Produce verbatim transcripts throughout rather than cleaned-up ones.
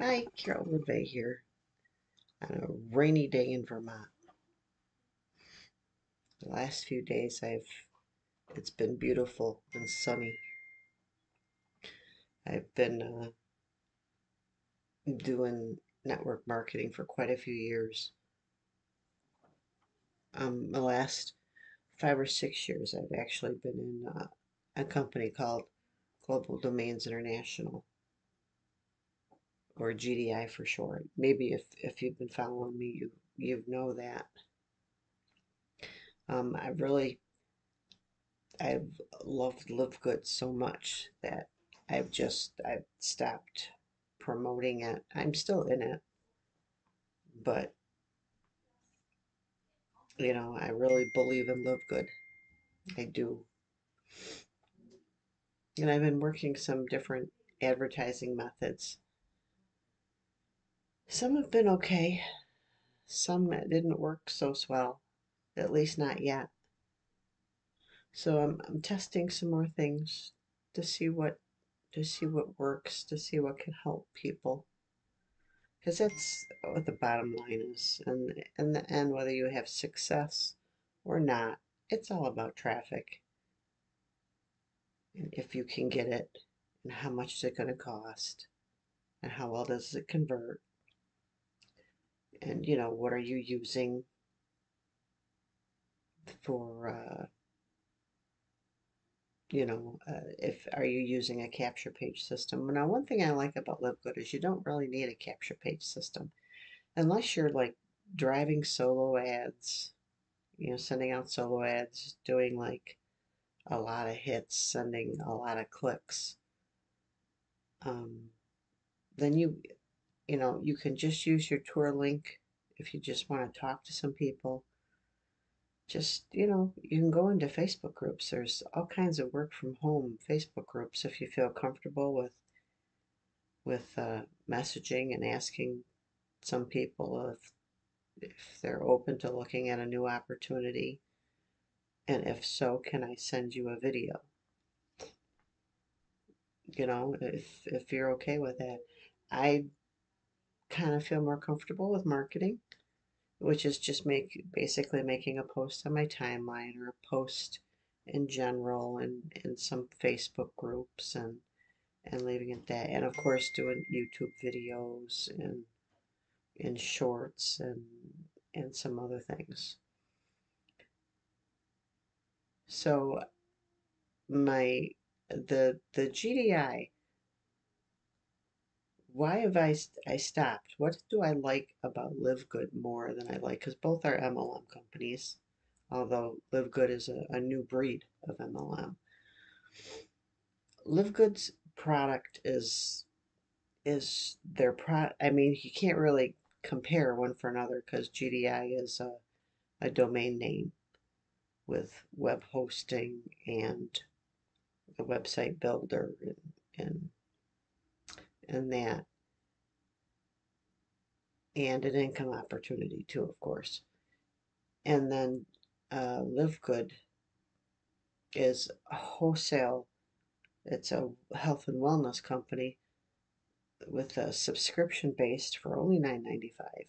Hi, Carol LeVay here on a rainy day in Vermont. The last few days I've it's been beautiful and sunny. I've been uh, doing network marketing for quite a few years. Um, the last five or six years I've actually been in uh, a company called Global Domains International, or G D I for short. Maybe if, if you've been following me, you you know that. Um, I really, I've loved LiveGood so much that I've just, I've stopped promoting it. I'm still in it, but, you know, I really believe in LiveGood. I do. And I've been working some different advertising methods. Some have been okay, some didn't work so swell, at least not yet. So I'm, I'm testing some more things to see what to see what works, to see what can help people, because that's what the bottom line is. And in the end, whether you have success or not, it's all about traffic, and if you can get it, and how much is it going to cost, and how well does it convert, and you know, what are you using for, uh, you know, uh, if are you using a capture page system? Now, one thing I like about LiveGood is you don't really need a capture page system unless you're like driving solo ads, you know, sending out solo ads, doing like a lot of hits, sending a lot of clicks. Um, then you, you know, you can just use your tour link if you just want to talk to some people. Just, you know, you can go into Facebook groups. There's all kinds of work from home Facebook groups if you feel comfortable with with uh, messaging and asking some people if, if they're open to looking at a new opportunity. And if so, can I send you a video? You know, if, if you're okay with that. I kind of feel more comfortable with marketing, which is just make basically making a post on my timeline, or a post in general, and in some Facebook groups, and and leaving it that, and of course doing YouTube videos and in shorts and and some other things. So my the the G D I, why have I, I stopped? What do I like about LiveGood more than I like? Because both are M L M companies, although LiveGood is a, a new breed of M L M. LiveGood's product is, is their product. I mean, you can't really compare one for another, because G D I is a, a domain name with web hosting and a website builder and, and and that, and an income opportunity too, of course. And then uh, LiveGood is a wholesale, it's a health and wellness company with a subscription based for only nine ninety-five,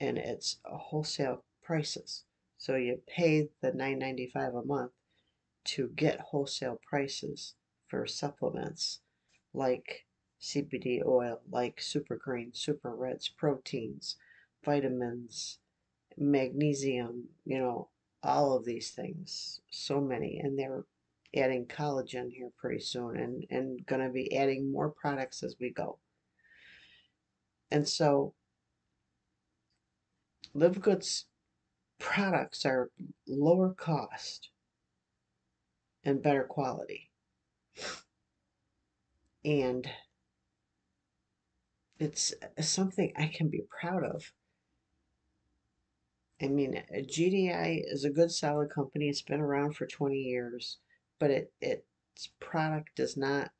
and it's a wholesale prices. So you pay the nine ninety-five a month to get wholesale prices for supplements like C B D oil, like super green, super reds, proteins, vitamins, magnesium, you know, all of these things, so many. And they're adding collagen here pretty soon, and, and going to be adding more products as we go. And so LiveGood's products are lower cost and better quality. And it's something I can be proud of. I mean, G D I is a good, solid company. It's been around for twenty years, but it its product does not.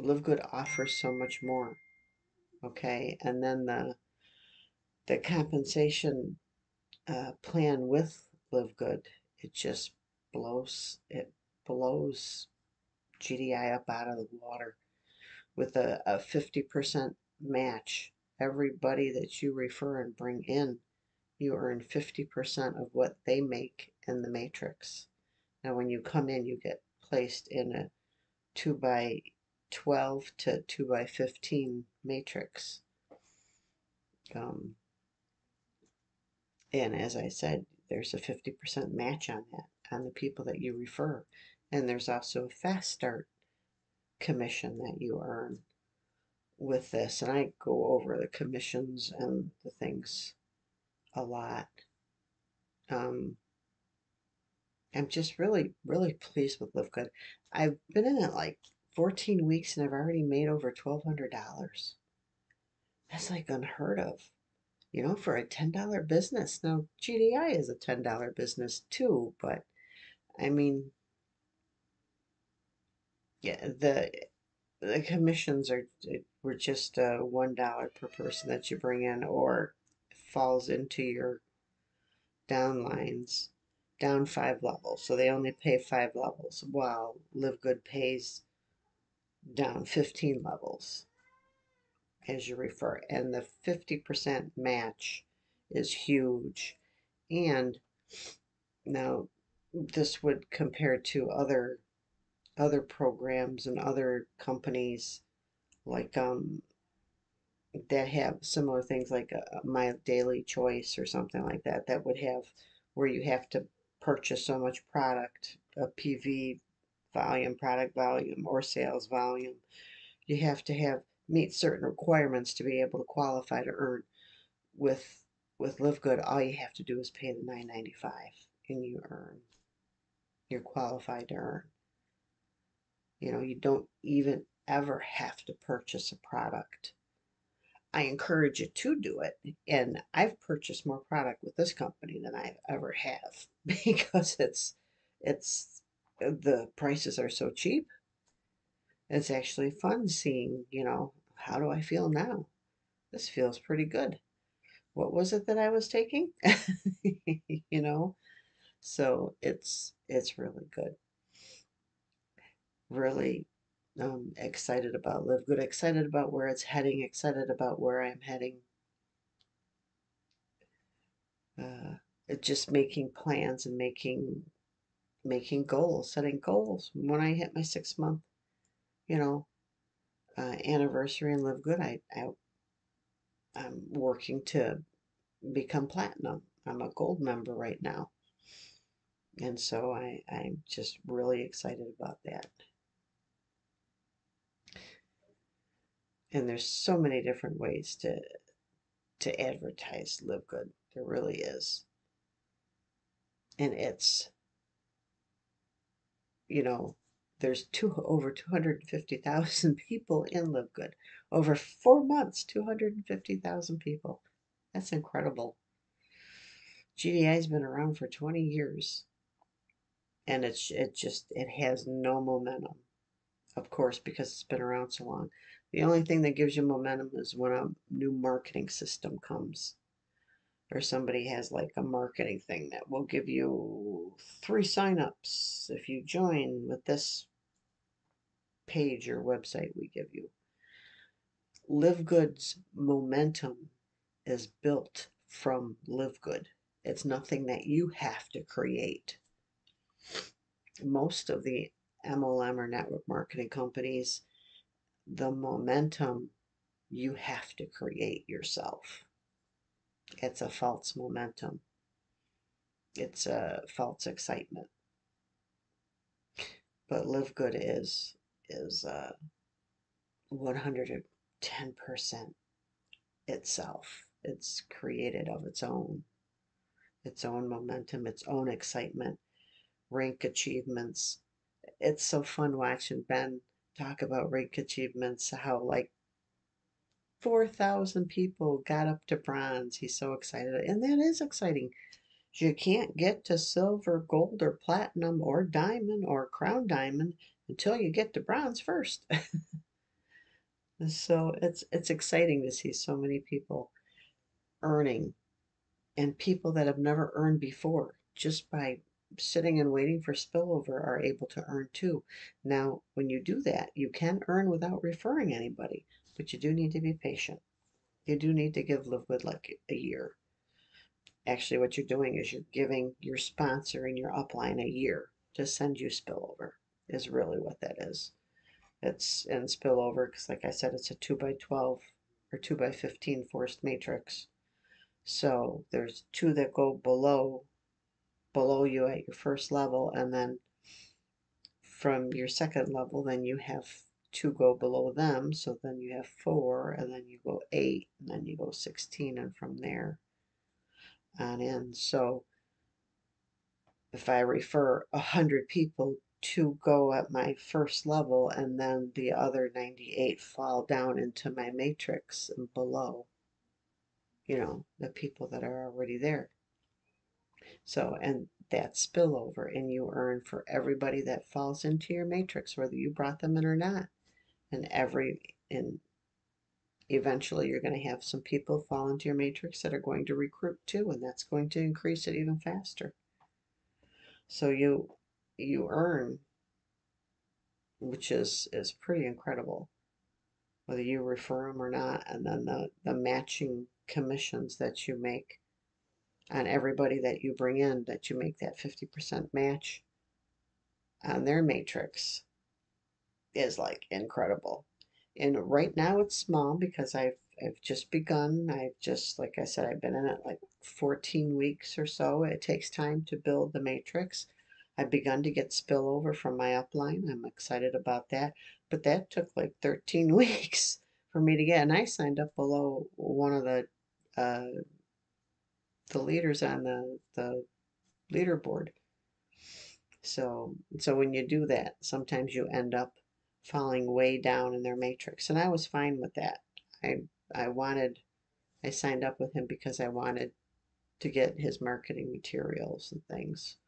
LiveGood offers so much more. Okay, and then the the compensation uh, plan with LiveGood, it just blows it blows G D I up out of the water, with a, a fifty percent match everybody that you refer and bring in, you earn fifty percent of what they make in the matrix. Now, when you come in, you get placed in a two by twelve to two by fifteen matrix. Um, and as I said, there's a fifty percent match on that, on the people that you refer. And there's also a fast start commission that you earn with this. And I go over the commissions and the things a lot. Um, I'm just really, really pleased with LiveGood. I've been in it like fourteen weeks and I've already made over twelve hundred dollars. That's like unheard of, you know, for a ten dollar business. Now, G D I is a ten dollar business too, but I mean, yeah, the the commissions are were just uh, one dollar per person that you bring in or falls into your downlines. Down five levels, so they only pay five levels, while LiveGood pays down fifteen levels as you refer. And the fifty percent match is huge. And now this would compare to other other programs and other companies like um that have similar things, like uh, My Daily Choice or something like that, that would have where you have to purchase so much product, a P V volume, product volume, or sales volume. You have to have meet certain requirements to be able to qualify to earn. With with LiveGood, all you have to do is pay the nine ninety-five and you earn. You're qualified to earn. You know, you don't even ever have to purchase a product. I encourage you to do it, and I've purchased more product with this company than I ever have because it's it's the prices are so cheap. It's actually fun seeing, you know, how do I feel now? This feels pretty good. What was it that I was taking? You know, so it's it's really good. Really Um, excited about LiveGood, excited about where it's heading, excited about where I'm heading. Uh, it's just making plans and making making goals, setting goals. When I hit my six month, you know, uh, anniversary in LiveGood, I, I I'm working to become platinum. I'm a gold member right now, and so I I'm just really excited about that. And there's so many different ways to to advertise LiveGood. There really is. And it's, you know, there's two over two hundred fifty thousand people in LiveGood. Over four months, two hundred fifty thousand people. That's incredible. G D I's been around for twenty years. And it's it just it has no momentum, of course, because it's been around so long. The only thing that gives you momentum is when a new marketing system comes, or somebody has like a marketing thing that will give you three signups if you join with this page or website we give you. LiveGood's momentum is built from LiveGood. It's nothing that you have to create. Most of the M L M or network marketing companies, the momentum you have to create yourself. It's a false momentum. It's a false excitement. But LiveGood is is uh, one hundred ten percent itself. It's created of its own, its own momentum, its own excitement, rank achievements. It's so fun watching Ben talk about rank achievements, how like four thousand people got up to bronze. He's so excited. And that is exciting. You can't get to silver, gold, or platinum, or diamond, or crown diamond until you get to bronze first. So it's, it's exciting to see so many people earning, and people that have never earned before just by sitting and waiting for spillover are able to earn too. Now, when you do that, you can earn without referring anybody, but you do need to be patient. You do need to give LiveGood like a year. Actually, what you're doing is you're giving your sponsor and your upline a year to send you spillover is really what that is. It's in spillover because, like I said, it's a two by twelve or two by fifteen forced matrix. So there's two that go below below you at your first level, and then from your second level, then you have two go below them, so then you have four, and then you go eight, and then you go sixteen, and from there on in. So if I refer a hundred people, two go at my first level, and then the other ninety-eight fall down into my matrix and below, you know, the people that are already there. So, and that's spillover, and you earn for everybody that falls into your matrix, whether you brought them in or not. And every, and eventually you're going to have some people fall into your matrix that are going to recruit too, and that's going to increase it even faster. So you, you earn, which is, is pretty incredible, whether you refer them or not. And then the, the matching commissions that you make on everybody that you bring in, that you make that fifty percent match on their matrix, is like incredible. And right now it's small because I've, I've just begun. I've just, like I said, I've been in it like fourteen weeks or so. It takes time to build the matrix. I've begun to get spillover from my upline. I'm excited about that. But that took like thirteen weeks for me to get. And I signed up below one of the uh, the leaders on the, the leaderboard. So, so when you do that, sometimes you end up falling way down in their matrix. And I was fine with that. I, I wanted, I signed up with him because I wanted to get his marketing materials and things.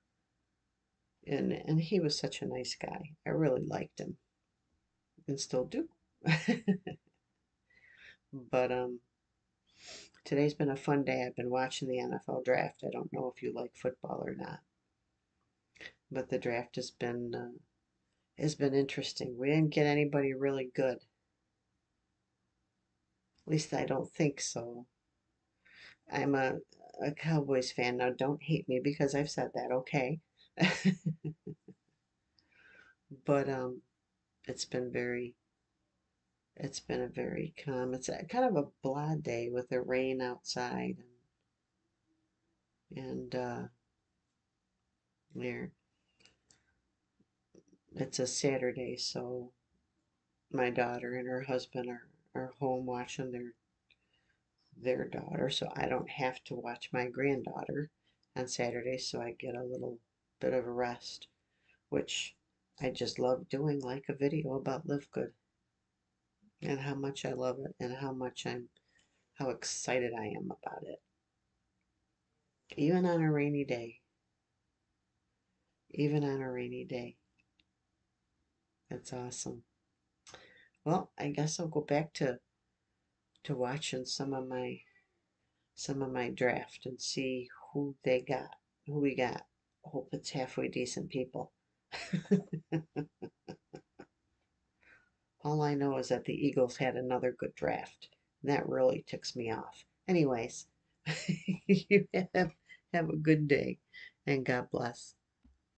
And, and he was such a nice guy. I really liked him and still do. But um, today's been a fun day. I've been watching the N F L draft. I don't know if you like football or not, but the draft has been, uh, has been interesting. We didn't get anybody really good. At least I don't think so. I'm a, a Cowboys fan. Now, don't hate me because I've said that, okay? But um it's been very it's been a very calm, it's a, kind of a blah day with the rain outside, and, and uh there it's a Saturday, so my daughter and her husband are, are home watching their their daughter, so I don't have to watch my granddaughter on Saturday, so I get a little bit of a rest, which I just love doing, like a video about LiveGood and how much I love it and how much I'm, how excited I am about it. Even on a rainy day, even on a rainy day, that's awesome. Well, I guess I'll go back to, to watching some of my, some of my draft and see who they got, who we got. Hope it's halfway decent people. All I know is that the Eagles had another good draft. And that really ticks me off. Anyways, you have, have a good day, and God bless.